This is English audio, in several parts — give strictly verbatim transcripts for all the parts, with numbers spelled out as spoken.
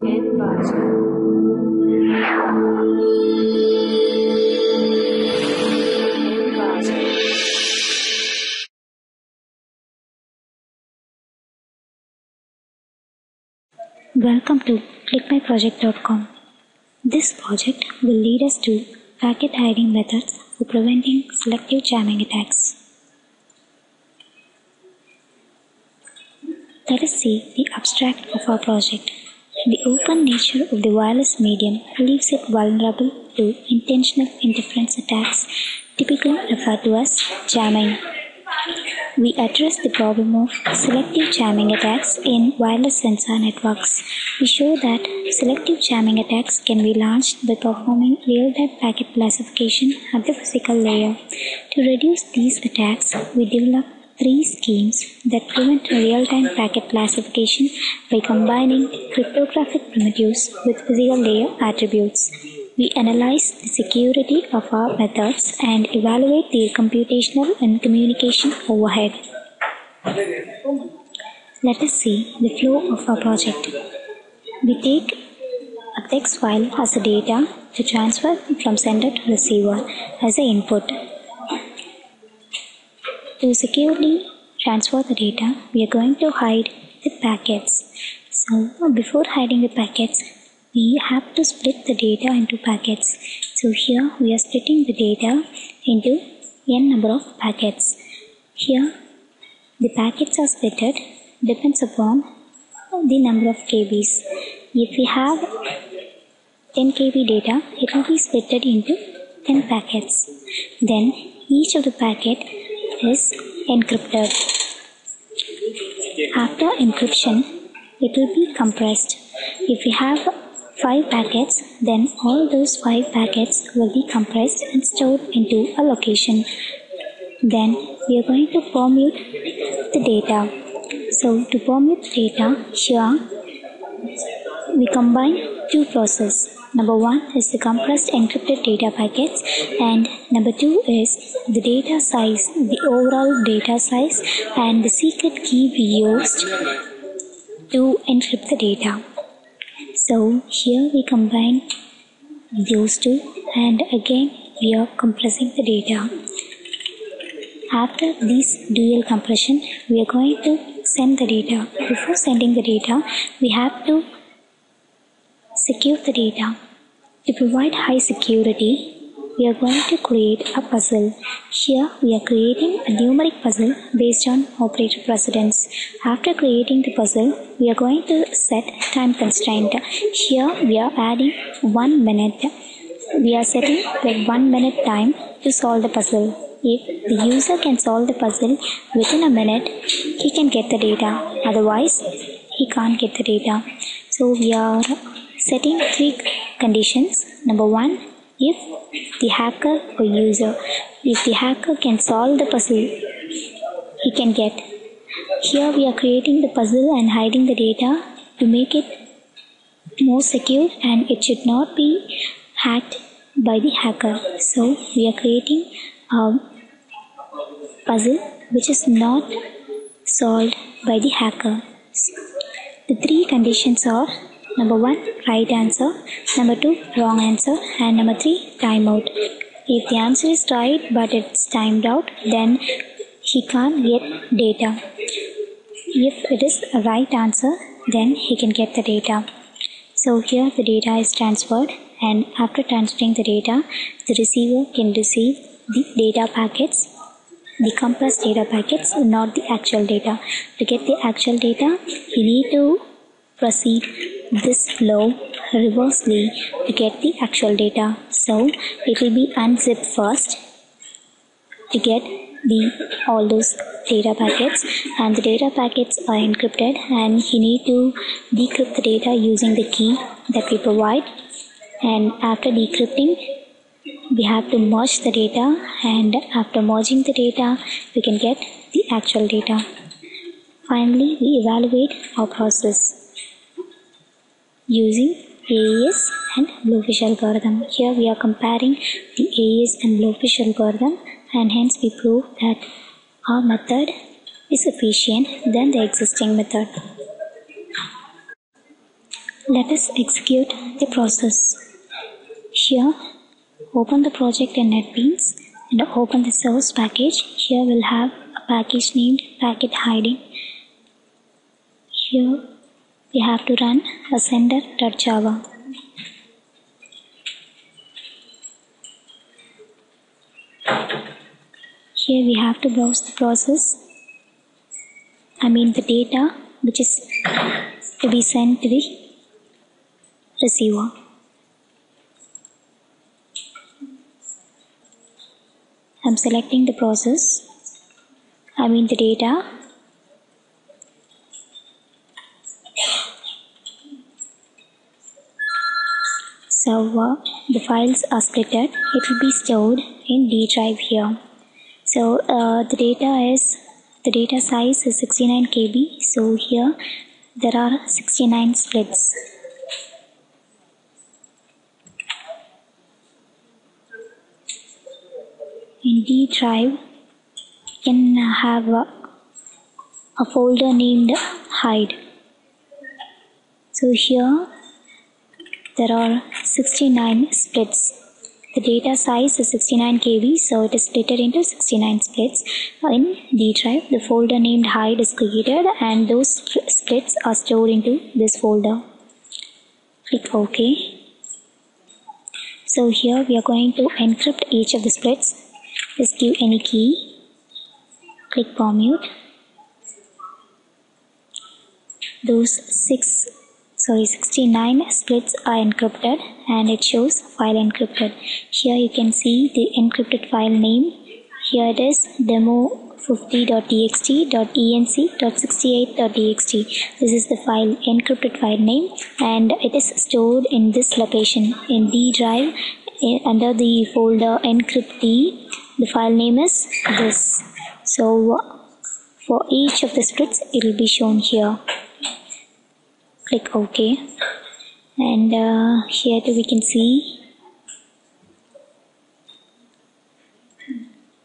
Welcome to click my project dot com. This project will lead us to packet hiding methods for preventing selective jamming attacks. Let us see the abstract of our project. The open nature of the wireless medium leaves it vulnerable to intentional interference attacks, typically referred to as jamming. We address the problem of selective jamming attacks in wireless sensor networks. We show that selective jamming attacks can be launched by performing real-time packet classification at the physical layer. To reduce these attacks, we develop three schemes that prevent real-time packet classification by combining cryptographic primitives with physical layer attributes. We analyze the security of our methods and evaluate their computational and communication overhead. Let us see the flow of our project. We take a text file as a data to transfer from sender to receiver as an input. To securely transfer the data, we are going to hide the packets. So before hiding the packets, we have to split the data into packets. So here we are splitting the data into n number of packets. Here the packets are splitted depends upon the number of kbs. If we have ten K B data, it will be splitted into ten packets. Then each of the packet is encrypted. After encryption, it will be compressed. If we have five packets, then all those five packets will be compressed and stored into a location. Then we are going to permute the data. So to permute the data, here we combine two processes. Number one is the compressed encrypted data packets, and number two is the data size, the overall data size and the secret key we used to encrypt the data. So here we combine those two and again we are compressing the data. After this dual compression, we are going to send the data. Before sending the data, we have to secure the data. To provide high security, we are going to create a puzzle. Here we are creating a numeric puzzle based on operator precedence. After creating the puzzle, we are going to set time constraint. Here we are adding one minute. We are setting like one minute time to solve the puzzle. If the user can solve the puzzle within a minute, he can get the data. Otherwise, he can't get the data. So we are setting three conditions. Number one, if the hacker or user, if the hacker can solve the puzzle, he can get. Here we are creating the puzzle and hiding the data to make it more secure and it should not be hacked by the hacker. So we are creating a puzzle which is not solved by the hacker. The three conditions are: number one, right answer; number two, wrong answer; and number three, timeout. If the answer is right but it's timed out, then he can't get data. If it is a right answer, then he can get the data. So here the data is transferred, and after transferring the data, the receiver can receive the data packets, the compressed data packets, not the actual data. To get the actual data, you need to proceed this flow reversely to get the actual data. So it will be unzipped first to get the all those data packets, and the data packets are encrypted and you need to decrypt the data using the key that we provide, and after decrypting we have to merge the data, and after merging the data we can get the actual data. Finally, we evaluate our process using A E S and Blowfish algorithm. Here we are comparing the A E S and Blowfish algorithm, and hence we prove that our method is efficient than the existing method. Let us execute the process. Here, open the project in NetBeans and open the source package. Here we'll have a package named packet hiding. Here we have to run ascender dot java. Here we have to browse the process, I mean the data which is to be sent to the receiver. I'm selecting the process, I mean the data. Server, the files are splitted, it will be stored in D drive here. So uh, the data is, the data size is sixty-nine K B, so here there are sixty-nine splits. In D drive, you can have a, a folder named hide. So here there are sixty-nine splits. The data size is sixty-nine K B, so it is split into sixty-nine splits. In D drive, the folder named hide is created and those splits are stored into this folder. Click OK. So here we are going to encrypt each of the splits. Just give any key, click permute. Those six, sorry, sixty-nine splits are encrypted and it shows file encrypted. Here you can see the encrypted file name. Here it is demo fifty dot t x t dot e n c dot sixty-eight dot t x t. This is the file, encrypted file name, and it is stored in this location in D drive under the folder encrypt D. The file name is this. So for each of the splits it will be shown here. Click OK. And uh, here too we can see.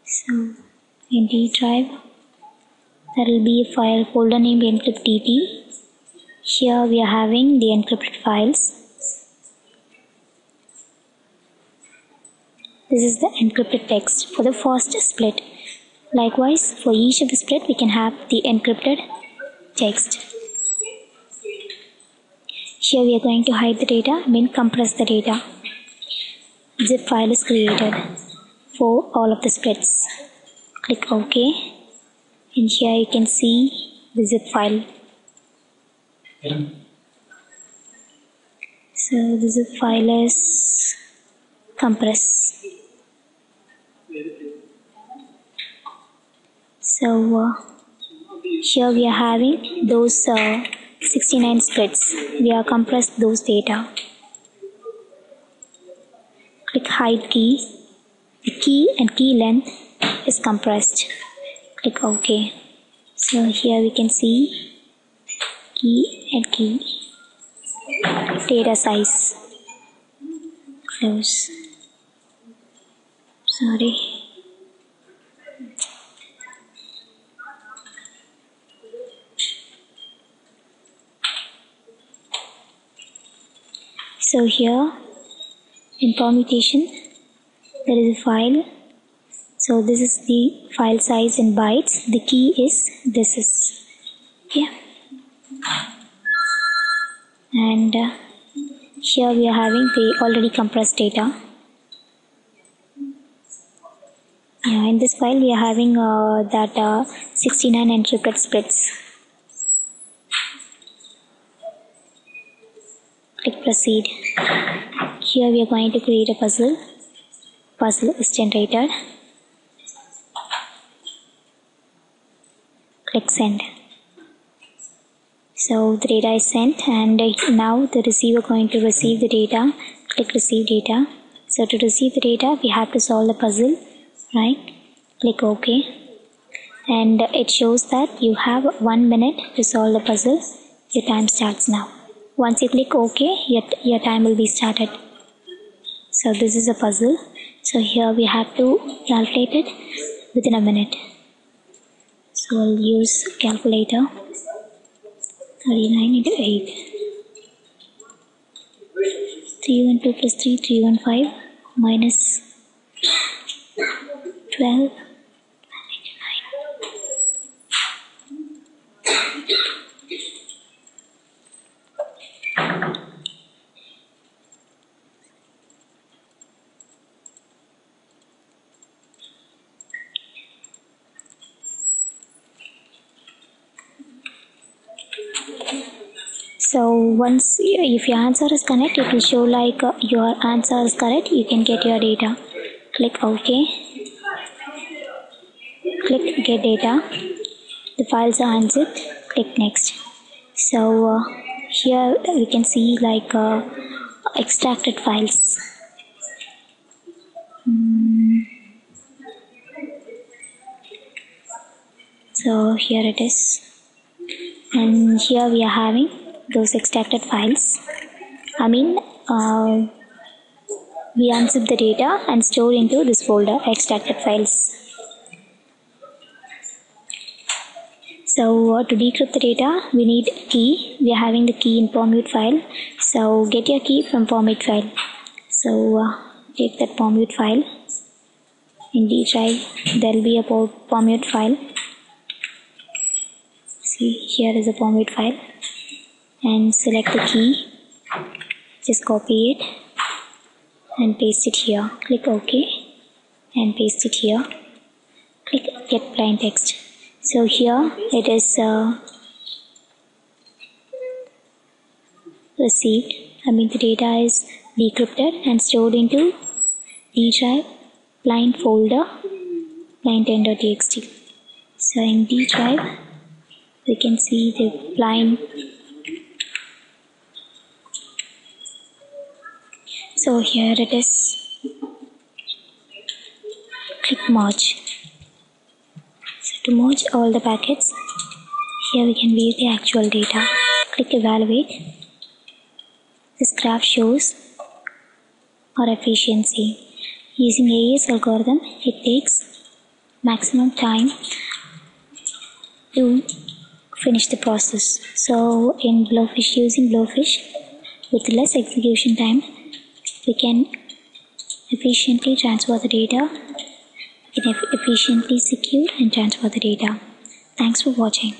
So in D drive there will be a file folder named encrypt D T. Here we are having the encrypted files. This is the encrypted text for the first split. Likewise, for each of the split, we can have the encrypted text. Here we are going to hide the data, I mean compress the data. Zip file is created for all of the splits. Click OK. And here you can see the zip file. So the zip file is compressed. So uh, here we are having those uh, sixty-nine splits. We are compressed those data. Click hide key. The key and key length is compressed. Click OK. So here we can see key and key data size. Close. Sorry. So here in permutation there is a file. So this is the file size in bytes. The key is this is. Yeah. And uh, here we are having the already compressed data. Yeah, in this file we are having uh, that uh, sixty-nine encrypted splits. Click proceed. Here we are going to create a puzzle. Puzzle is generated. Click send. So the data is sent and now the receiver is going to receive the data. Click receive data. So to receive the data we have to solve the puzzle. Right, click OK, and it shows that you have one minute to solve the puzzle. Your time starts now. Once you click OK, your, your time will be started. So this is a puzzle. So here we have to calculate it within a minute. So we'll use calculator thirty-nine into eight. three hundred twelve plus three, three hundred fifteen, minus twelve, So once, if your answer is correct, it will show like uh, your answer is correct. You can get your data. Click OK. Click Get Data. The files are unzipped. Click Next. So uh, here we can see like uh, extracted files. Mm. So here it is. And here we are having those extracted files. I mean uh, we unzip the data and store into this folder, extracted files. So uh, to decrypt the data we need a key. We are having the key in POMUTE file. So get your key from POMUTE file. So uh, take that POMUTE file. In D drive there will be a POMUTE file. See, here is a POMUTE file. And select the key, just copy it and paste it here. Click OK and paste it here. Click Get Plain Text. So here it is uh, received, I mean the data is decrypted and stored into D drive plain folder plain ten dot t x t. So in D drive we can see the plain. So here it is. Click Merge. So to merge all the packets, here we can view the actual data. Click Evaluate. This graph shows our efficiency. Using A E S algorithm, it takes maximum time to finish the process. So in Blowfish, using Blowfish, with less execution time, we can efficiently transfer the data. We can efficiently secure and transfer the data. Thanks for watching.